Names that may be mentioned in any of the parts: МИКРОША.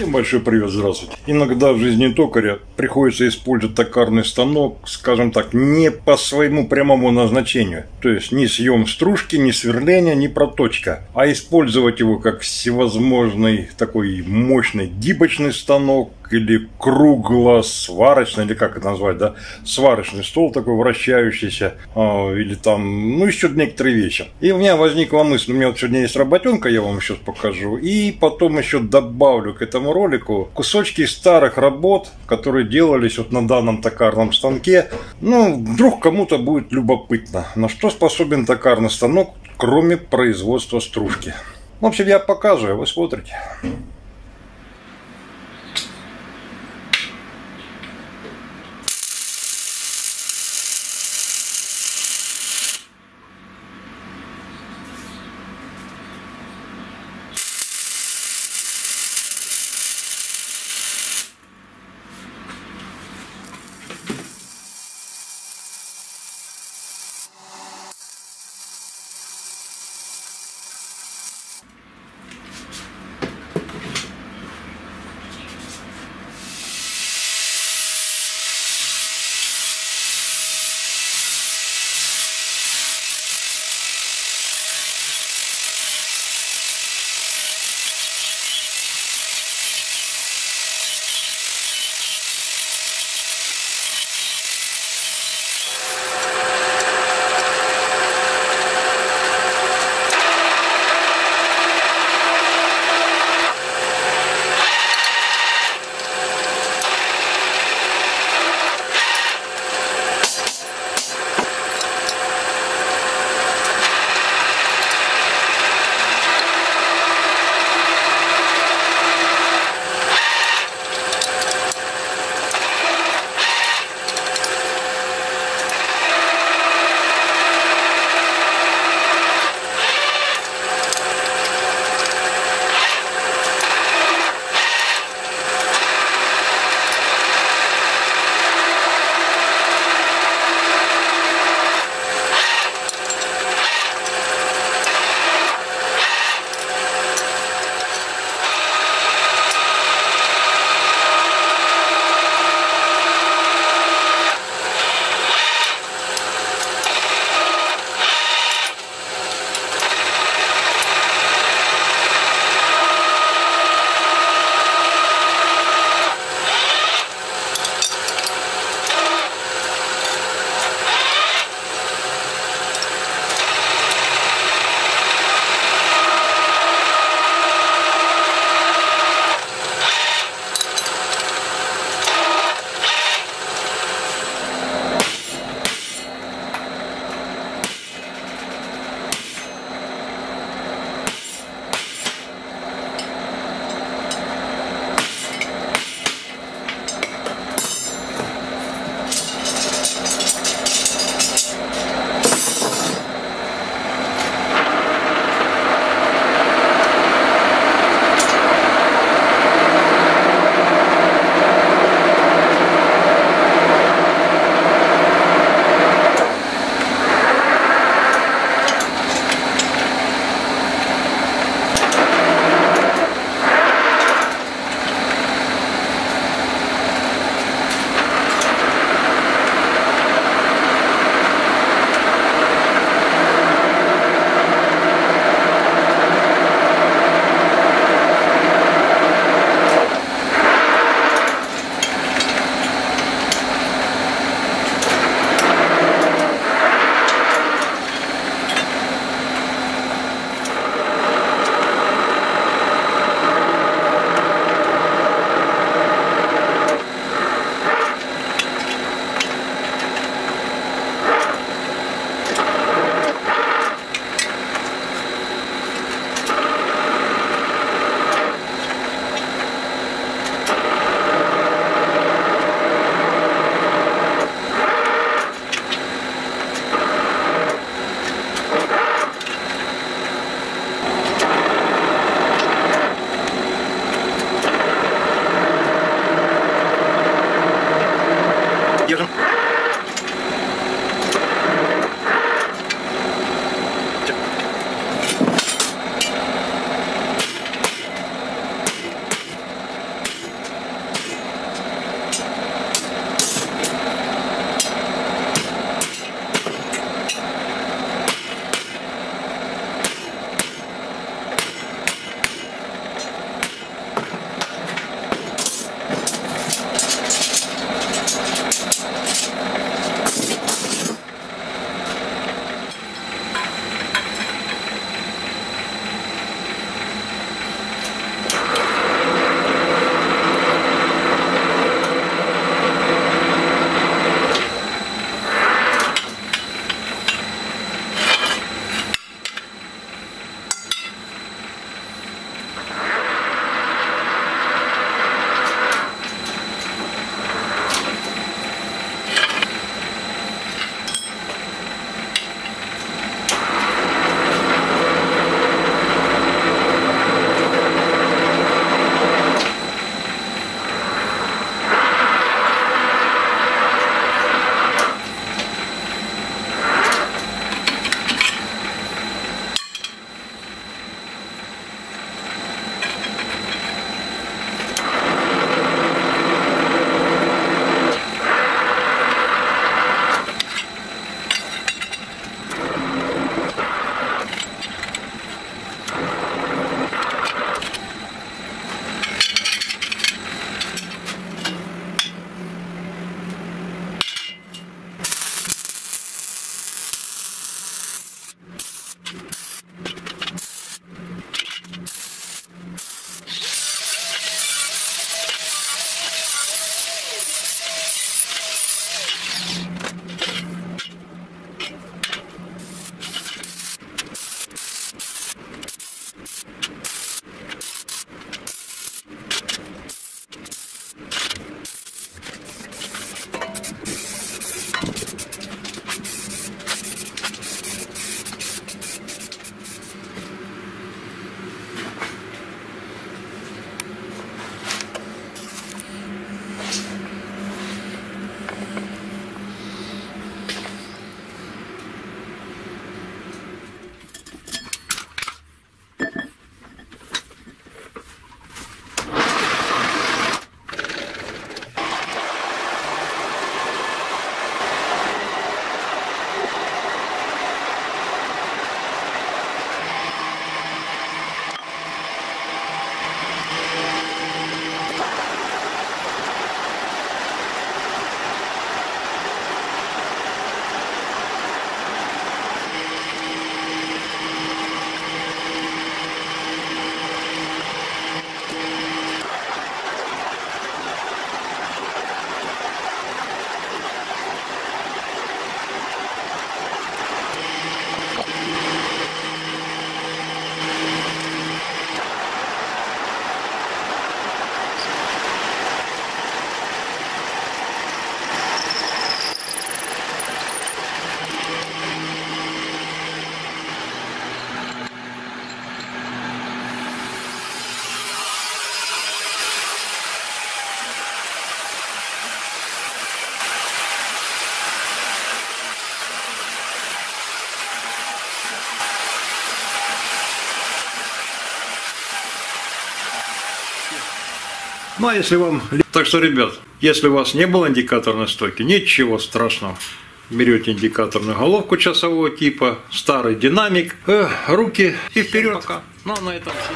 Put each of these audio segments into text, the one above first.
Всем большой привет, здравствуйте. Иногда в жизни токаря приходится использовать токарный станок, скажем так, не по своему прямому назначению. То есть ни съем стружки, ни сверление, ни проточка. А использовать его как всевозможный такой мощный гибочный станок или круглосварочный, или как это назвать, да, сварочный стол такой вращающийся, или там, ну, еще некоторые вещи. И у меня возникла мысль, у меня вот сегодня есть работенка, я вам сейчас покажу, и потом еще добавлю к этому ролику кусочки старых работ, которые делались вот на данном токарном станке. Ну, вдруг кому-то будет любопытно, на что способен токарный станок, кроме производства стружки. В общем, я показываю, вы смотрите. Ну а если вам... Так что, ребят, если у вас не было индикатора на стоке, ничего страшного. Берете индикаторную головку часового типа, старый динамик, руки и вперед. Пока. Ну а на этом все.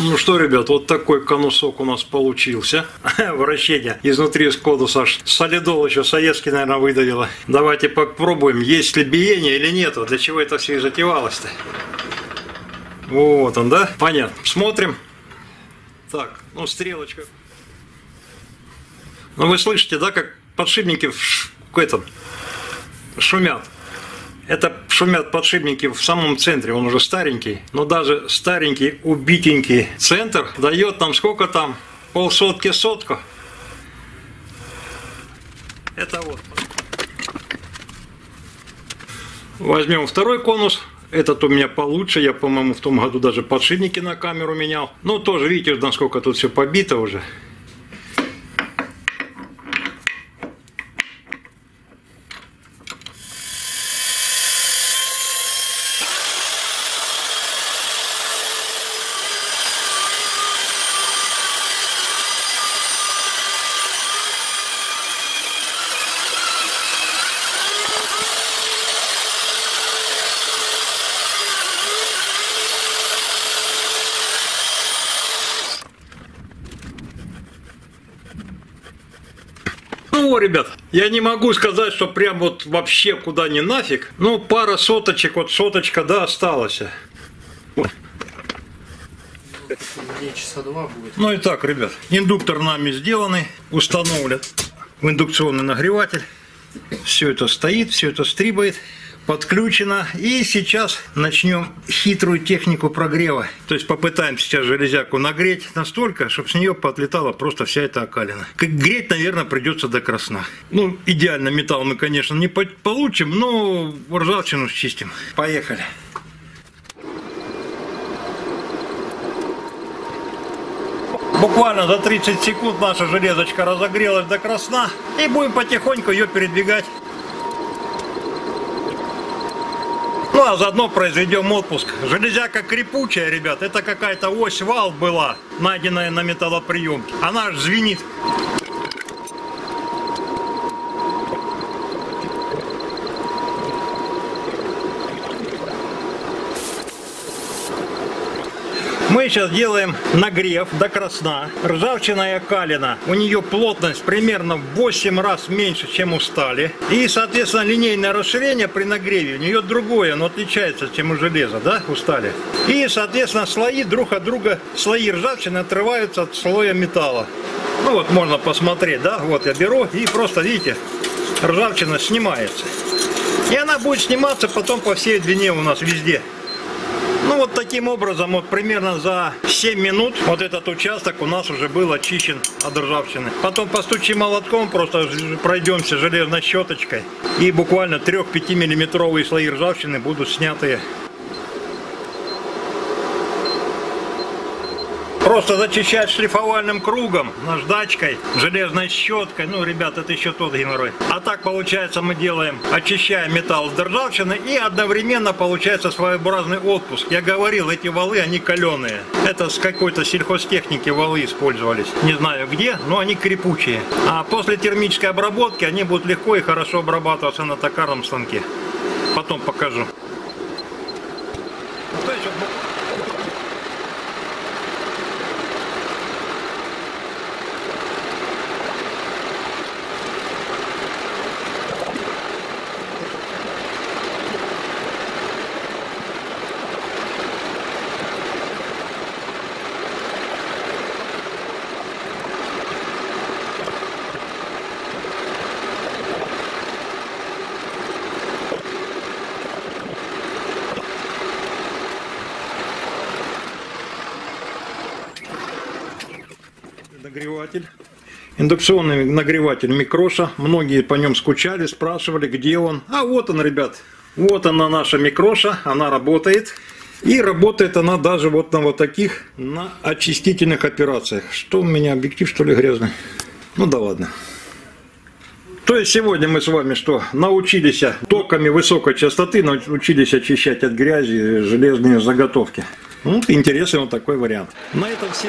Ну что, ребят, вот такой конусок у нас получился. Вращение изнутри с конуса. Солидол еще советский, наверное, выдавило. Давайте попробуем, есть ли биение или нет. Для чего это все и затевалось-то? Вот он, да? Понятно. Смотрим. Так, ну стрелочка. Ну вы слышите, да, как подшипники шумят. Это шумят подшипники в самом центре, он уже старенький, но даже старенький, убитенький центр дает нам сколько там, полсотки, сотку. Это вот. Возьмем второй конус, этот у меня получше, я, по-моему, в том году даже подшипники на камеру менял. Ну, тоже видите, насколько тут все побито уже. Ребят, я не могу сказать, что прям вот вообще куда ни нафиг, но пара соточек, вот соточка, да, осталась. Часа два будет. Ну и так, ребят, индуктор нами сделанный, установлен в индукционный нагреватель, все это стоит, все это стрибает. подключено. И сейчас начнем хитрую технику прогрева. То есть попытаем сейчас железяку нагреть настолько, чтобы с нее поотлетала просто вся эта окалина. Греть, наверное, придется до красна. Ну, идеально металл мы, конечно, не получим, но ржавчину чистим. Поехали. Буквально за 30 секунд наша железочка разогрелась до красна, и будем потихоньку ее передвигать. Ну а заодно произведем отпуск. Железяка крепучая, ребят, это какая-то ось вал была, найденная на металлоприемке. Она аж звенит. Мы сейчас делаем нагрев до красна. Ржавчина и окалина. У нее плотность примерно в 8 раз меньше, чем у стали. И, соответственно, линейное расширение при нагреве у нее другое, оно отличается, чем у железа, да, у стали. И, соответственно, слои друг от друга, слои ржавчины отрываются от слоя металла. Ну вот, можно посмотреть, да, вот я беру и просто, видите, ржавчина снимается. И она будет сниматься потом по всей длине у нас везде. Ну вот таким образом, вот примерно за 7 минут вот этот участок у нас уже был очищен от ржавчины. Потом постучим молотком, просто пройдемся железной щеточкой, и буквально 3-5 миллиметровые слои ржавчины будут сняты. Просто зачищать шлифовальным кругом, наждачкой, железной щеткой. Ну, ребят, это еще тот геморрой. А так, получается, мы делаем, очищаем металл с ржавчины, и одновременно получается своеобразный отпуск. Я говорил, эти валы, они каленые. Это с какой-то сельхозтехники валы использовались. Не знаю где, но они крепучие. А после термической обработки они будут легко и хорошо обрабатываться на токарном станке. Потом покажу. Индукционный нагреватель МИКРОША. Многие по нем скучали, спрашивали, где он. А вот он, ребят. Вот она, наша МИКРОША. Она работает. И работает она даже вот на вот таких, на очистительных операциях. Что у меня, объектив, что ли, грязный? Ну да ладно. То есть сегодня мы с вами что? Научились токами высокой частоты, научились очищать от грязи железные заготовки. Вот интересный вот такой вариант. На этом все.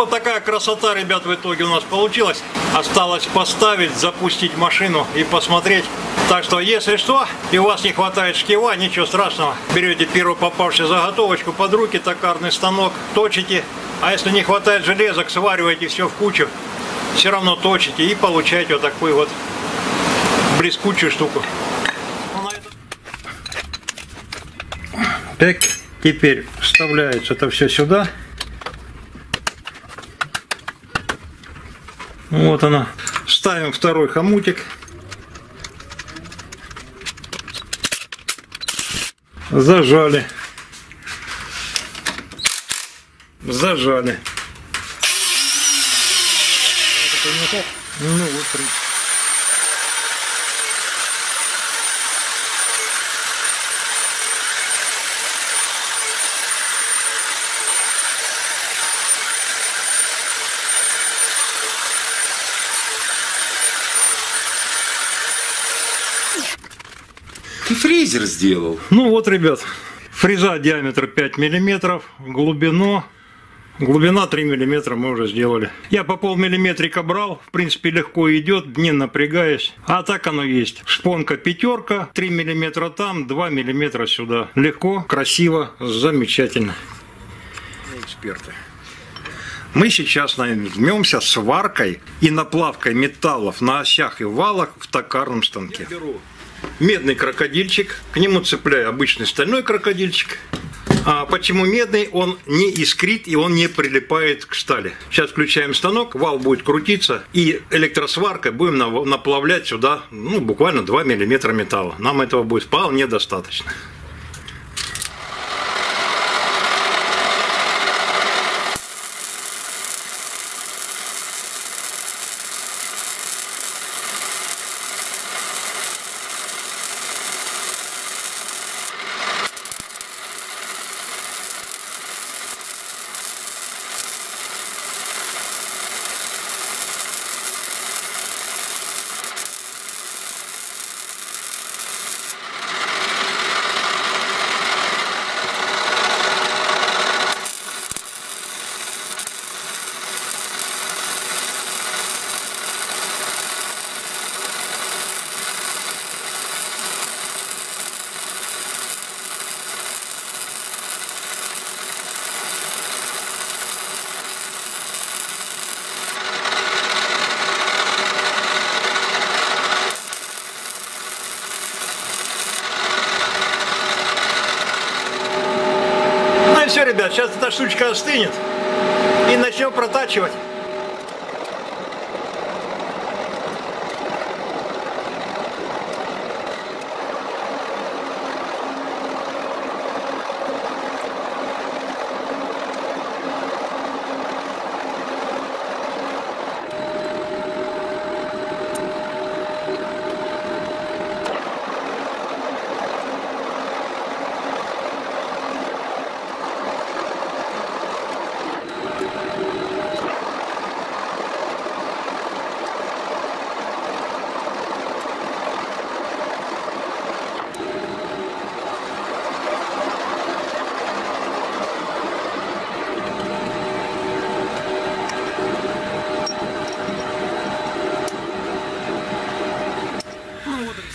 вот такая красота, ребят, в итоге у нас получилась. Осталось поставить, запустить машину и посмотреть. Так что, если что, и у вас не хватает шкива, ничего страшного. Берете первую попавшую заготовочку под руки, токарный станок, точите. А если не хватает железок, свариваете все в кучу. Все равно точите и получаете вот такую вот блескучую штуку. Так, теперь вставляется это все сюда. Вот она. Ставим второй хомутик. Зажали. Зажали. Ну вот, ты фрезер сделал. Ну вот, ребят, фреза диаметр 5 миллиметров, глубина 3 миллиметра мы уже сделали. Я по полмиллиметрика брал, в принципе легко идет, не напрягаясь. А так оно есть. Шпонка пятерка, 3 миллиметра там, 2 миллиметра сюда. Легко, красиво, замечательно. Эксперты. Мы сейчас займемся сваркой и наплавкой металлов на осях и валах в токарном станке. Я беру медный крокодильчик, к нему цепляю обычный стальной крокодильчик. А почему медный? Он не искрит и он не прилипает к стали. Сейчас включаем станок, вал будет крутиться, и электросваркой будем наплавлять сюда, ну, буквально 2 мм металла. Нам этого будет вполне достаточно. Все, ребят, сейчас эта штучка остынет и начнем протачивать.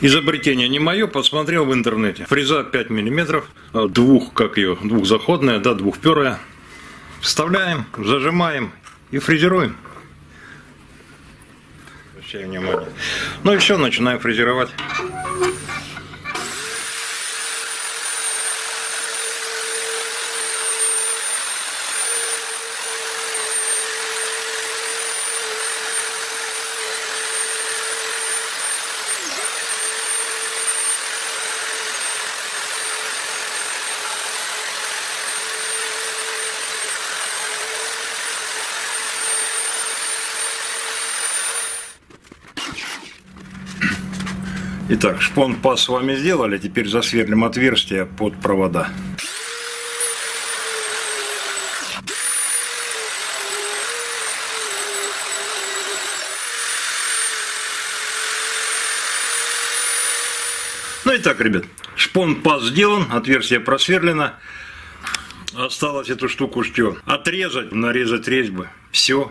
Изобретение не мое, посмотрел в интернете. Фреза 5 мм, двухзаходная, да, двухперая. Вставляем, зажимаем и фрезеруем. Обращаю внимание. Ну и все, начинаем фрезеровать. Итак, шпон-паз с вами сделали, теперь засверлим отверстия под провода. Ну и так, ребят, шпон-паз сделан, отверстие просверлено. Осталось эту штуку что? Отрезать, нарезать резьбы. Все.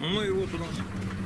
Ну и вот у нас